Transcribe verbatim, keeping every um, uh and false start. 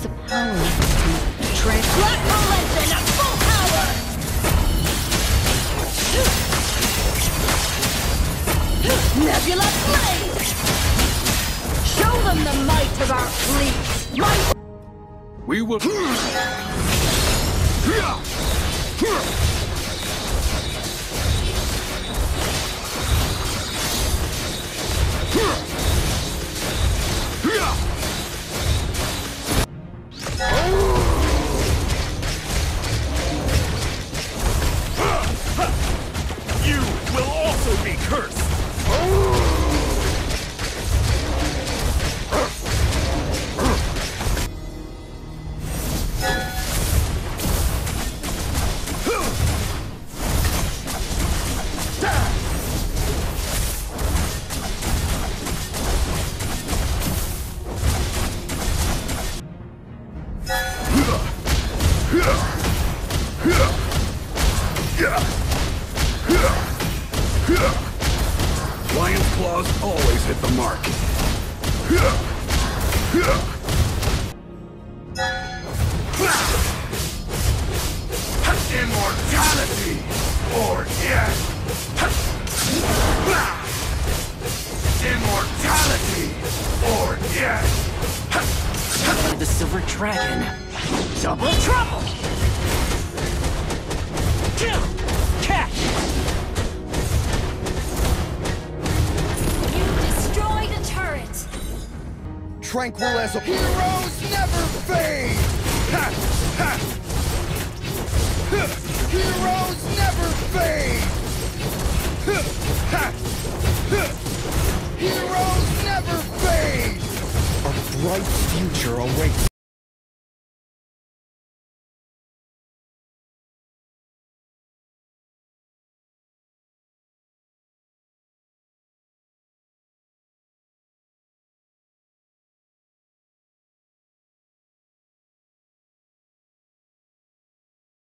with the power of the tread. Black Malenton at full power! Nebula Blaze! Show them the might of our fleet! Might we will... Lion's claws always hit the mark. Immortality or death. Immortality or death. The silver dragon. Double trouble. Kill. Catch. Tranquil as a heroes never fade. Ha, ha. Heroes never fade. Ha, ha. Heroes never fade. A bright future awaits.